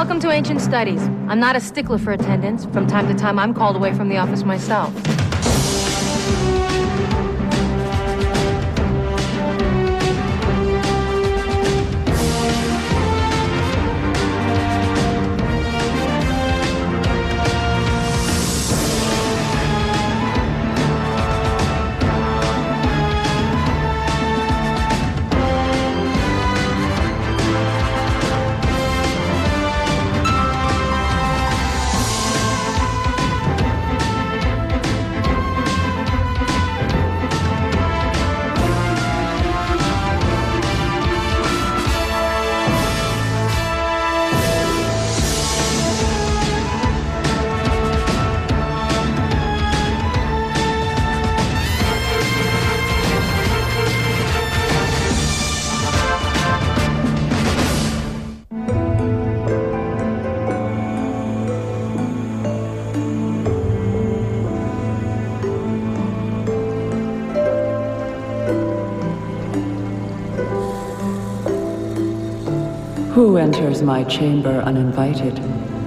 Welcome to Ancient Studies. I'm not a stickler for attendance. From time to time, I'm called away from the office myself. Who enters my chamber uninvited?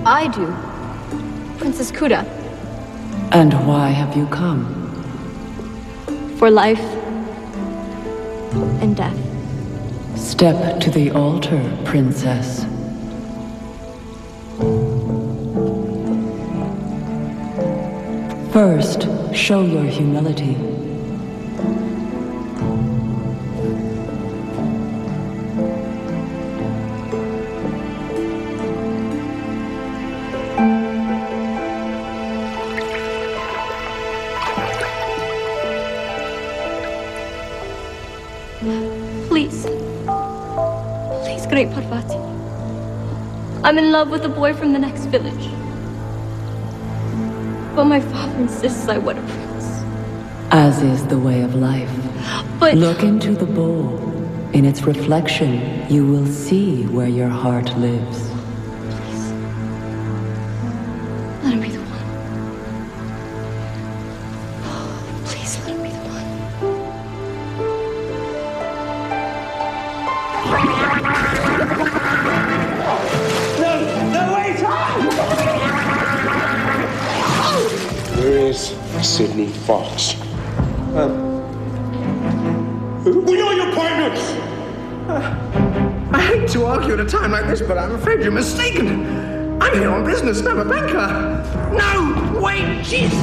I do. Princess Kuda. And why have you come? For life and death. Step to the altar, Princess. First, show your humility. Parvati. I'm in love with a boy from the next village. But my father insists I wed a prince. As is the way of life. But... Look into the bowl. In its reflection, you will see where your heart lives. Please. Let him be the one. Please, let him be the one. Sydney Fox. We are your partners! I hate to argue at a time like this, but I'm afraid you're mistaken. I'm here on business, I'm a banker. No! Wait! Jeez!